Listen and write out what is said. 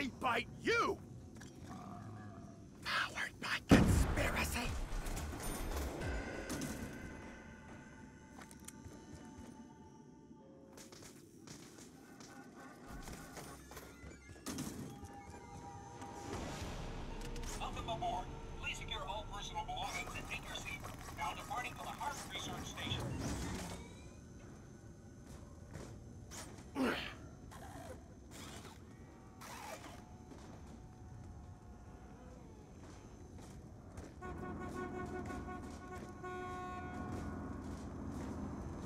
I bite you! Powered by conspiracy! Up aboard!